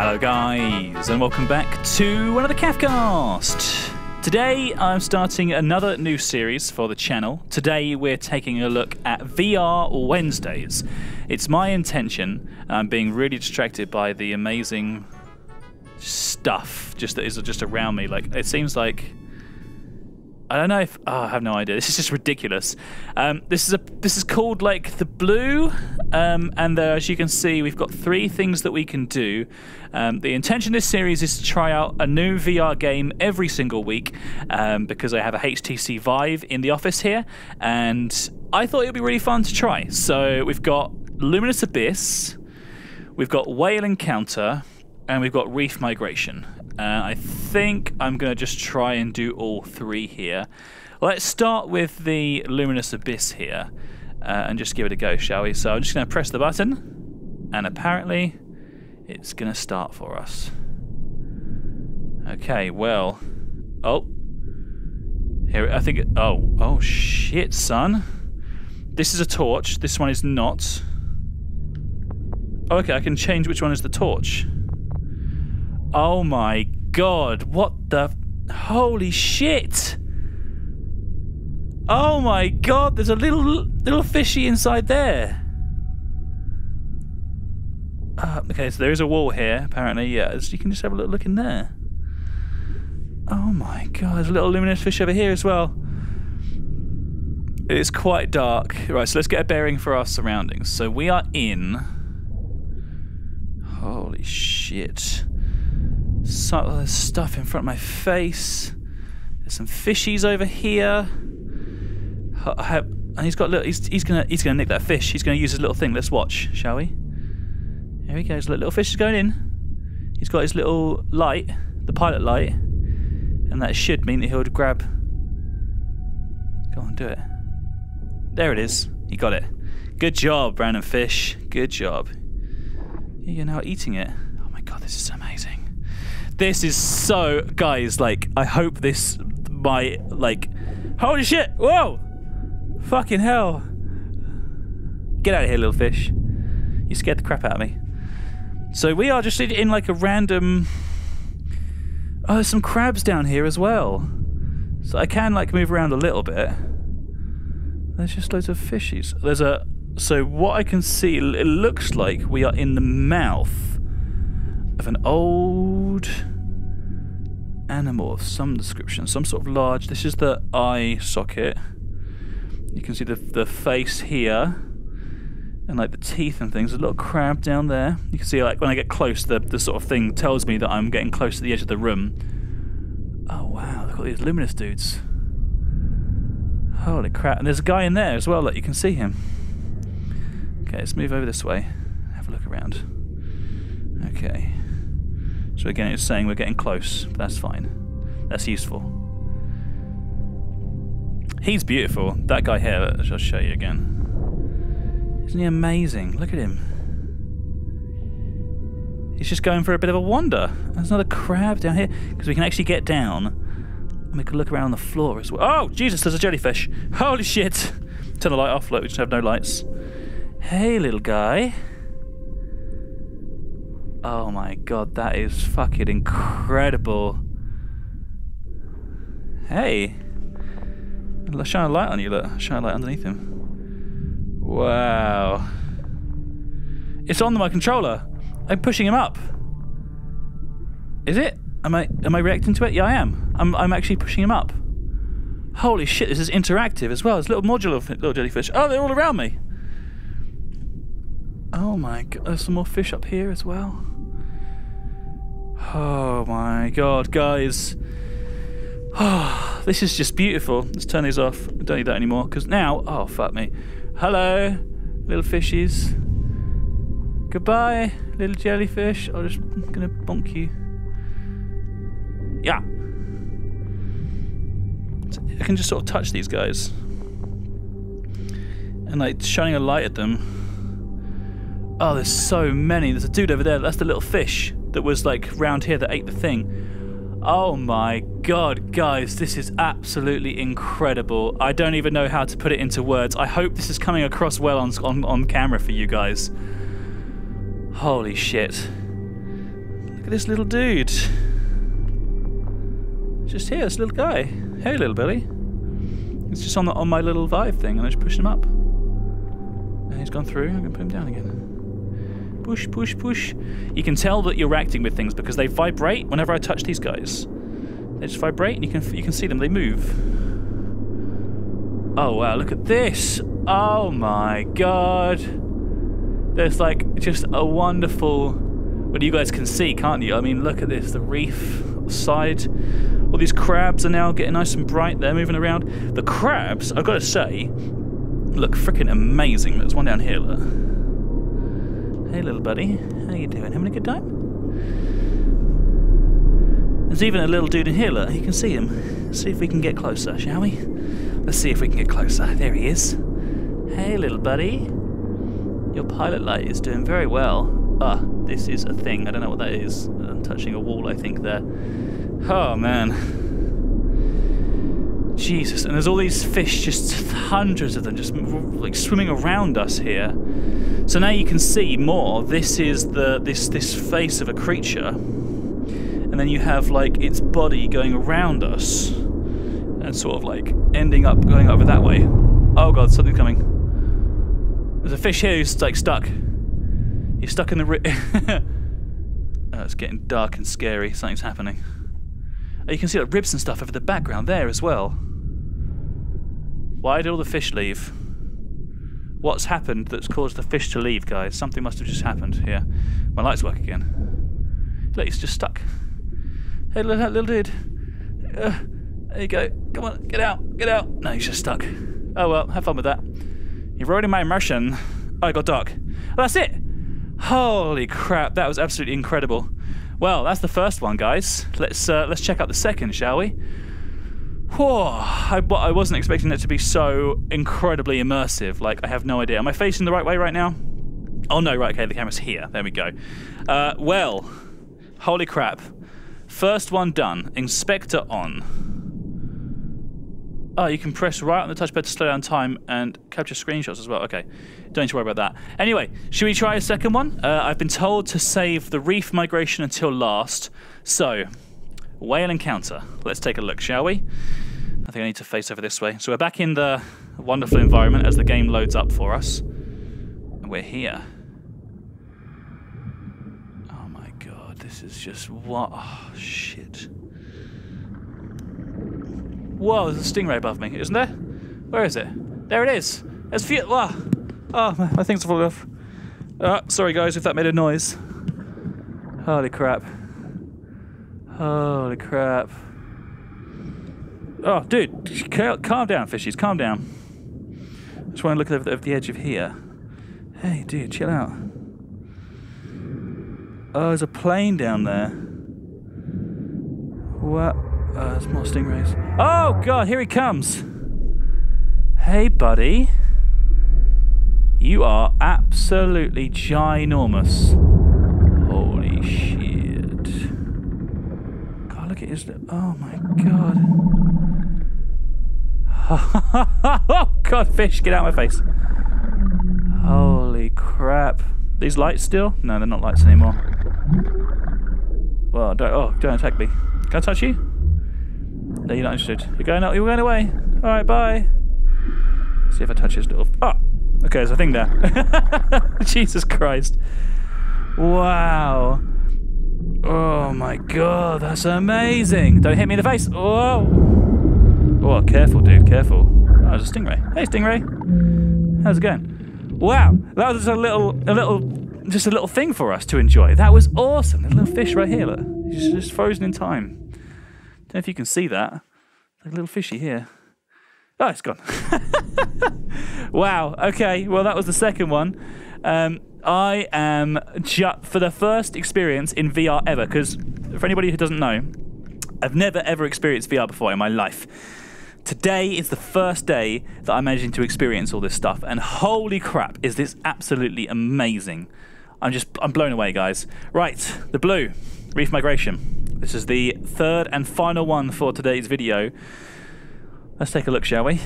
Hello guys, and welcome back to another CaffCast. Today I'm starting another new series for the channel. Today we're taking a look at VR Wednesdays. It's my intention, and I'm being really distracted by the amazing stuff that is just around me. Like, it seems like, I don't know if, oh, I have no idea. This is just ridiculous. This is called like theBlu, and as you can see, we've got three things that we can do. The intention of this series is to try out a new VR game every single week, because I have a HTC Vive in the office here, and I thought it'd be really fun to try. So we've got Luminous Abyss, we've got Whale Encounter, and we've got Reef Migration. I think I'm going to just try and do all three here. Let's start with the Luminous Abyss here, and just give it a go, shall we? So I'm just going to press the button, and apparently it's going to start for us. Okay, well, oh, here, I think, oh shit, son. This is a torch, this one is not. Okay, I can change which one is the torch. Oh my god, what the... Holy shit! Oh my god, there's a little fishy inside there. Okay, so there is a wall here, apparently, yeah. So you can just have a little look in there. Oh my god, there's a little luminous fish over here as well. It's quite dark. Right, so let's get a bearing for our surroundings. So we are in... Holy shit. So there's stuff in front of my face. There's some fishies over here. And he's got little. He's gonna nick that fish. He's gonna use his little thing. Let's watch, shall we? Here he goes. Little fish is going in. He's got his little light, the pilot light, and that should mean that he'll grab. Go on, do it. There it is. He got it. Good job, random fish. Good job. You're now eating it. Oh my god, this is amazing. This is so, guys, like, I hope this, my, like, holy shit, whoa, fucking hell. Get out of here, little fish. You scared the crap out of me. So we are just in like a random, oh, there's some crabs down here as well. So I can like move around a little bit. There's just loads of fishies. There's a, so what I can see, it looks like we are in the mouth of an old animal of some description, some sort of large. This is the eye socket. You can see the face here, and like the teeth and things. There's a little crab down there. You can see like when I get close, the sort of thing tells me that I'm getting close to the edge of the room. Oh wow, look at all these luminous dudes. Holy crap, and there's a guy in there as well, like you can see him. Okay, let's move over this way, have a look around. Okay, so again it's saying we're getting close, but that's fine. That's useful. He's beautiful, that guy here, I'll show you again. Isn't he amazing? Look at him. He's just going for a bit of a wander. There's another crab down here, because we can actually get down, and we can look around on the floor as well. Oh, Jesus, there's a jellyfish. Holy shit. Turn the light off, look, we just have no lights. Hey, little guy. Oh my god, that is fucking incredible. Hey. Let's shine a light on you, look. Shine a light underneath him. Wow. It's on my controller. I'm pushing him up. Is it? Am I reacting to it? Yeah, I am. I'm actually pushing him up. Holy shit, this is interactive as well. There's a little module of little jellyfish. Oh, they're all around me. Oh my god, there's some more fish up here as well. Oh my god, guys. Oh, this is just beautiful. Let's turn these off. I don't need that anymore, because now... Oh, fuck me. Hello, little fishies. Goodbye, little jellyfish. I'm just going to bonk you. Yeah. I can just sort of touch these guys. And, like, shining a light at them. Oh, there's so many. There's a dude over there. That's the little fish that was, like, round here that ate the thing. Oh, my God, guys. This is absolutely incredible. I don't even know how to put it into words. I hope this is coming across well on camera for you guys. Holy shit. at this little dude. Just here, this little guy. Hey, little Billy. It's just on the, on my little Vive thing, and I just pushed him up. And he's gone through. I'm gonna put him down again. Push, push, push. You can tell that you're acting with things because they vibrate. Whenever I touch these guys, they just vibrate, and you can see them. They move. Oh wow! Look at this. Oh my god. There's like just a wonderful. Well, you guys can see, can't you? I mean, look at this. The reef side. All these crabs are now getting nice and bright. They're moving around. The crabs, I've got to say, look freaking amazing. There's one down here. Look. Hey, little buddy. How you doing? Having a good time? There's even a little dude in here. Look. You can see him. Let's see if we can get closer, shall we? Let's see if we can get closer. There he is. Hey, little buddy. Your pilot light is doing very well. Ah, this is a thing. I don't know what that is. I'm touching a wall, I think, there. Oh man, Jesus! And there's all these fish, just hundreds of them, just like swimming around us here. So now you can see more. This is the this face of a creature, and then you have like its body going around us, and sort of like ending up going over that way. Oh god, something's coming. There's a fish here who's like stuck. You're stuck in the. Oh, it's getting dark and scary. Something's happening. You can see like ribs and stuff over the background there as well. Why did all the fish leave? What's happened that's caused the fish to leave, guys? Something must have just happened here. My lights work again. Look, he's just stuck. Hey, little dude. There you go. Come on, get out, get out. No, he's just stuck. Oh well, have fun with that. You're ruining my immersion. Oh, it got dark. Oh, that's it. Holy crap, that was absolutely incredible. Well, that's the first one, guys. Let's check out the second, shall we? Whoa! I wasn't expecting it to be so incredibly immersive. Like, I have no idea. Am I facing the right way right now? Oh no, right, okay, the camera's here. There we go. Well, holy crap. First one done. Inspector on. Oh, you can press right on the touchpad to slow down time and capture screenshots as well. Okay. Don't need to worry about that. Anyway, should we try a second one? I've been told to save the Reef Migration until last. So, Whale Encounter. Let's take a look, shall we? I think I need to face over this way. So we're back in the wonderful environment as the game loads up for us. And we're here. Oh my god, this is just what? Oh, shit. Whoa, there's a stingray above me, isn't there? Where is it? There it is. There's few. Whoa. Oh, my things are falling off. Sorry guys if that made a noise. Holy crap. Holy crap. Oh, dude, calm down, fishies, calm down. I just want to look over the edge of here. Hey, dude, chill out. Oh, there's a plane down there. What? Oh, there's more stingrays. Oh, God, here he comes. Hey, buddy. You are absolutely ginormous. Holy shit. God, look at his lip. Oh my god. Oh god, fish, get out of my face. Holy crap. These lights still? No, they're not lights anymore. Well, don't attack me. Can I touch you? No, you're not interested. You're going away. Alright, bye. Let's see if I touch his little. Oh! Okay, there's a thing there. Jesus Christ. Wow. Oh my god, that's amazing. Don't hit me in the face. Whoa. Oh, careful, dude, careful. Oh, there's a stingray. Hey, stingray. How's it going? Wow, that was just a little thing for us to enjoy. That was awesome. There's a little fish right here, look. He's just frozen in time. Don't know if you can see that. There's a little fishy here. Oh, it's gone. Wow, okay, well that was the second one. I am, for the first experience in VR ever, because for anybody who doesn't know, I've never ever experienced VR before in my life. Today is the first day that I'm managing to experience all this stuff, and holy crap, is this absolutely amazing. I'm blown away, guys. Right, theBlu, Reef Migration. This is the third and final one for today's video. Let's take a look, shall we?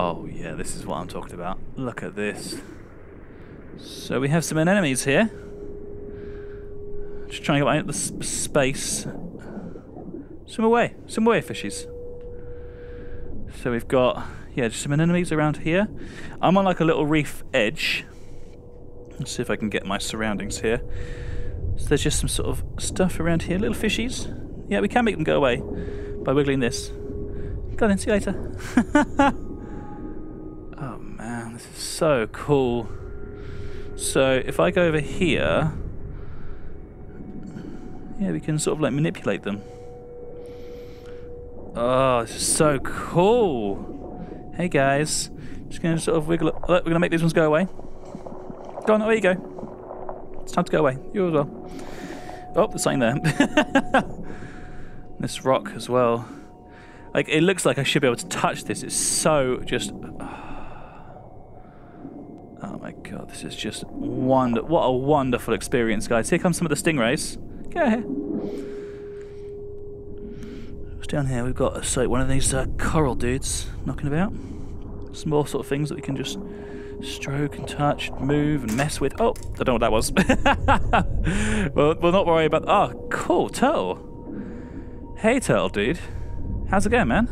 Oh yeah, this is what I'm talking about. Look at this. So we have some anemones here. Just trying to get out the space. Swim away, fishies. So we've got, yeah, just some anemones around here. I'm on like a little reef edge. Let's see if I can get my surroundings here. So there's just some sort of stuff around here, little fishies. Yeah, we can make them go away by wiggling this. Go on then, see you later. Oh man, this is so cool. So if I go over here, yeah, we can sort of like manipulate them. Oh, this is so cool. Hey guys, just gonna sort of wiggle up. Look, we're gonna make these ones go away. Go on, away you go. It's time to go away. You as well. Oh, there's something there. This rock as well. Like, it looks like I should be able to touch this. It's so just... Oh my god, this is just wonder. What a wonderful experience, guys. Here comes some of the stingrays. Go here. What's down here? We've got so one of these coral dudes knocking about. Some more sort of things that we can just stroke and touch, move and mess with. Oh, I don't know what that was. Well, we'll not worry about... Oh, cool, turtle. Hey, turtle dude. How's it going, man?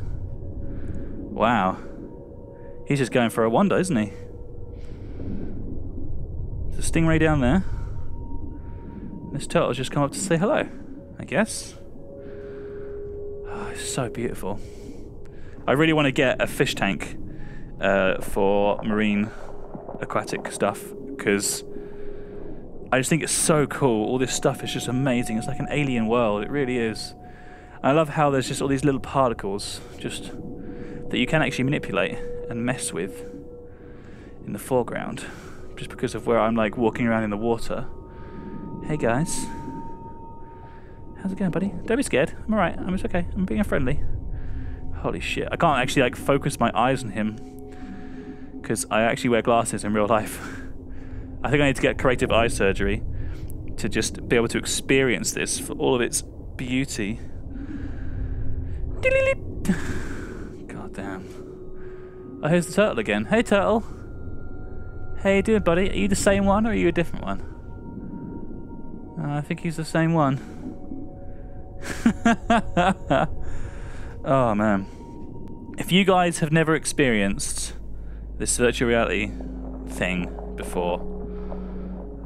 Wow. He's just going for a wander, isn't he? There's a stingray down there. This turtle's just come up to say hello, I guess. Oh, it's so beautiful. I really want to get a fish tank for marine aquatic stuff, because I just think it's so cool. All this stuff is just amazing. It's like an alien world. It really is. I love how there's just all these little particles just that you can actually manipulate and mess with in the foreground, just because of where I'm like walking around in the water. Hey guys, how's it going, buddy? Don't be scared. I'm alright. I'm just okay. I'm being friendly. Holy shit! I can't actually like focus my eyes on him because I actually wear glasses in real life. I think I need to get corrective eye surgery to just be able to experience this for all of its beauty. God damn. Oh, here's the turtle again. Hey, turtle. How you doing, buddy? Are you the same one or are you a different one? I think he's the same one. Oh, man. If you guys have never experienced this virtual reality thing before,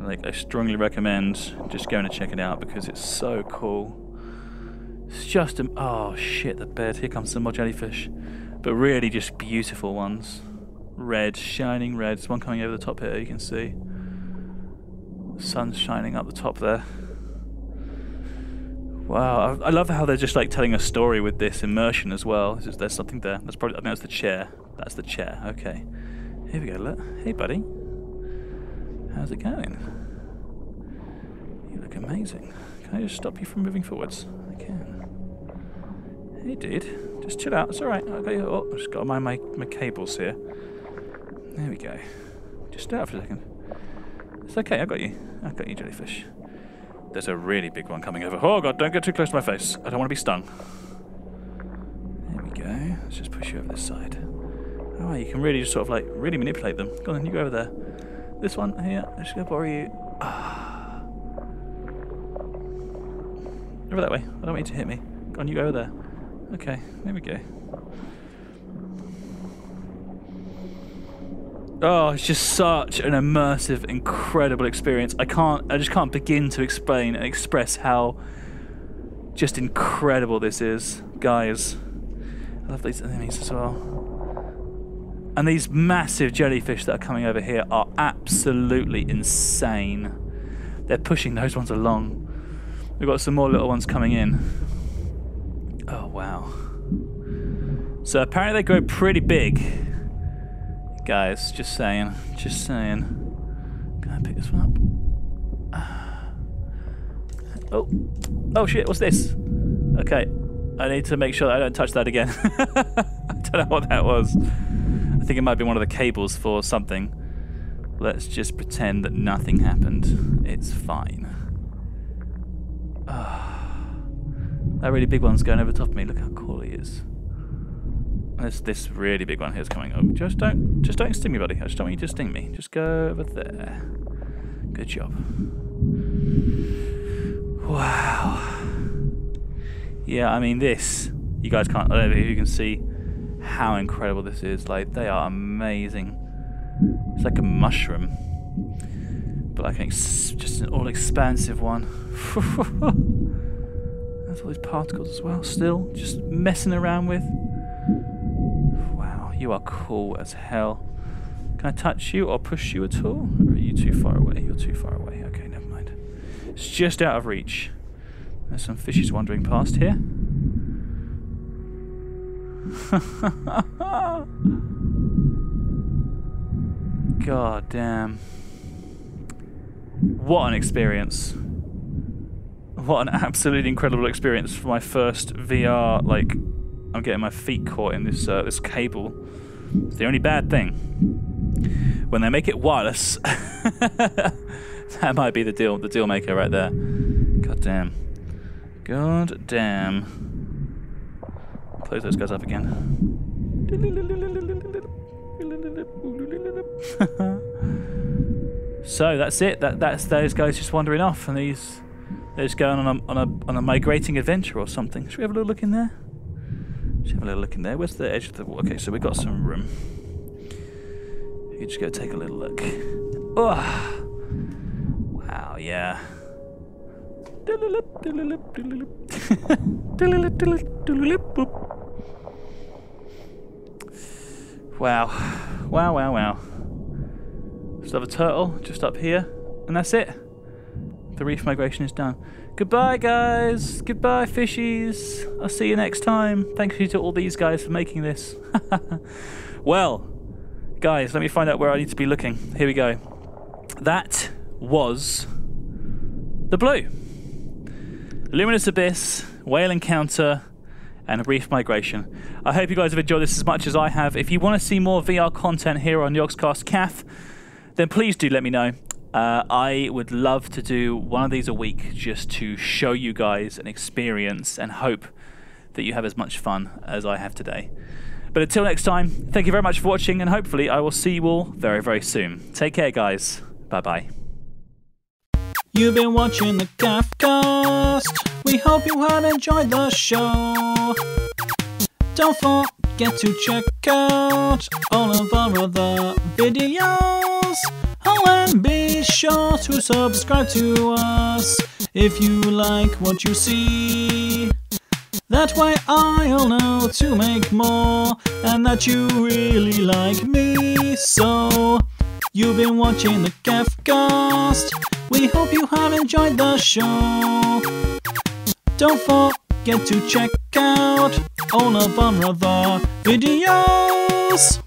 like, I strongly recommend just going to check it out because it's so cool. It's just a... Oh, shit, the bed. Here comes some more jellyfish. But really just beautiful ones. Red, shining red. There's one coming over the top here, you can see. The sun's shining up the top there. Wow, I love how they're just, like, telling a story with this immersion as well. Just, there's something there. That's probably... I think that's the chair. That's the chair. Okay. Here we go, look. Hey, buddy. How's it going? You look amazing. Can I just stop you from moving forwards? I can. Hey, dude. Just chill out. It's all right. Okay. Oh, I've just got to mind my cables here. There we go. Just stay out for a second. It's okay. I got you. I got you, jellyfish. There's a really big one coming over. Oh, God. Don't get too close to my face. I don't want to be stung. There we go. Let's just push you over this side. Oh, you can really just sort of like really manipulate them. Go on, then. You go over there. This one here. I'm just going to borrow you. Ah. Over that way. I don't want you to hit me. Go on, you go over there. Okay, there we go. Oh, it's just such an immersive, incredible experience. I just can't begin to explain and express how just incredible this is. Guys, I love these enemies as well. And these massive jellyfish that are coming over here are absolutely insane. They're pushing those ones along. We've got some more little ones coming in. Oh, wow. So apparently they grow pretty big. Guys, just saying. Just saying. Can I pick this one up? Oh. Oh, shit. What's this? Okay. I need to make sure that I don't touch that again. I don't know what that was. I think it might be one of the cables for something. Let's just pretend that nothing happened. It's fine. Ah. That really big one's going over the top of me. Look how cool he is. There's this really big one here's coming. Oh, just don't sting me, buddy. I just don't want you to sting me. Just go over there. Good job. Wow. Yeah, I mean this, you guys can't, I don't know if you can see how incredible this is. Like, they are amazing. It's like a mushroom, but like an just an all-expansive one. That's all these particles as well, still just messing around with. Wow, you are cool as hell. Can I touch you or push you at all? Or are you too far away? You're too far away. Okay, never mind. It's just out of reach. There's some fishes wandering past here. God damn. What an experience. What an absolutely incredible experience for my first VR. Like, I'm getting my feet caught in this this cable. It's the only bad thing. When they make it wireless, that might be the deal maker right there. God damn. God damn. Close those guys up again. So that's it. That's those guys just wandering off, and they're just going on a migrating adventure or something. Should we have a little look in there? Should have a little look in there. Where's the edge of the wall? Okay, so we've got some room. You just go take a little look. Oh, wow, yeah. Wow, wow, wow, wow. Just have a turtle just up here, and that's it. The reef migration is done. Goodbye, guys. Goodbye, fishies. I'll see you next time. Thank you to all these guys for making this. Well, guys, let me find out where I need to be looking. Here we go. That was theBlu. Luminous Abyss, Whale Encounter, and Reef Migration. I hope you guys have enjoyed this as much as I have. If you want to see more VR content here on Yogscast Caff, then please do let me know. I would love to do one of these a week just to show you guys an experience and hope that you have as much fun as I have today. But until next time, thank you very much for watching, and hopefully I will see you all very, very soon. Take care, guys. Bye-bye. You've been watching the CaffCast. We hope you have enjoyed the show. Don't forget to check out all of our other videos. Oh, and be sure to subscribe to us if you like what you see. That way I'll know to make more, and that you really like me. So, you've been watching the CaffCast. We hope you have enjoyed the show. Don't forget to check out all of our other videos.